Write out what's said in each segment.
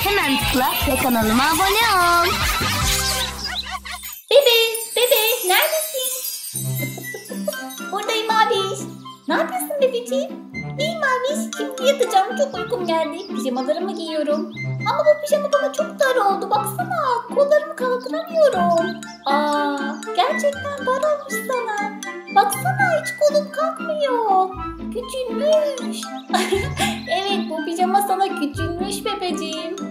Hemen Club kanalıma abone ol. Bebe neredesin? Buradayım abiş. Ne yapıyorsun bebeciğim? İyiyim abiş. Şimdi yatacağım. Çok uykum geldi. Pijamalarımı giyiyorum. Ama bu pijama bana çok dar oldu. Baksana. Kollarımı kaldıramıyorum. Aa, gerçekten dar olmuş sana. Baksana hiç kolum kalkmıyor. Küçülmüş. Evet bu pijama sana küçülmüş bebeciğim.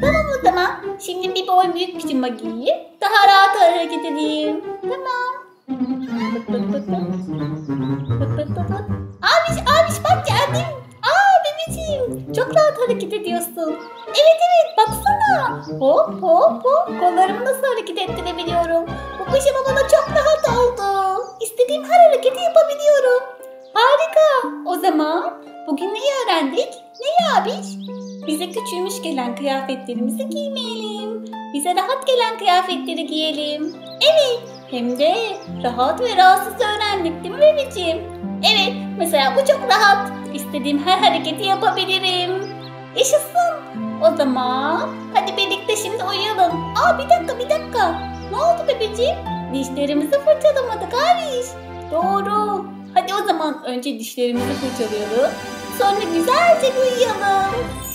Tamam o zaman. Şimdi bir boy büyük pijama giyip daha rahat hareket edeyim. Tamam. Abiş bak geldim. Aa bebeciğim. Çok rahat hareket ediyorsun. Evet baksana. Hop hop hop. Kollarımı nasıl hareket ettirebiliyorum. Bu pijama bana çok rahat oldu. İstediğim her hareketi yapabiliyorum. Harika. O zaman bugün neyi öğrendik? Neyi abiş? Bize küçülmüş gelen kıyafetlerimizi giymeyelim. Bize rahat gelen kıyafetleri giyelim. Evet. Hem de rahat ve rahatsız öğrendik değil mi bebeciğim? Evet. Mesela bu çok rahat. İstediğim her hareketi yapabilirim. Yaşasın. O zaman hadi birlikte şimdi uyuyalım. Aa bir dakika. Ne oldu bebeciğim? Dişlerimizi fırçalamadık abiş. Doğru. Hadi o zaman önce dişlerimizi fırçalayalım. Sonra güzelce uyuyalım.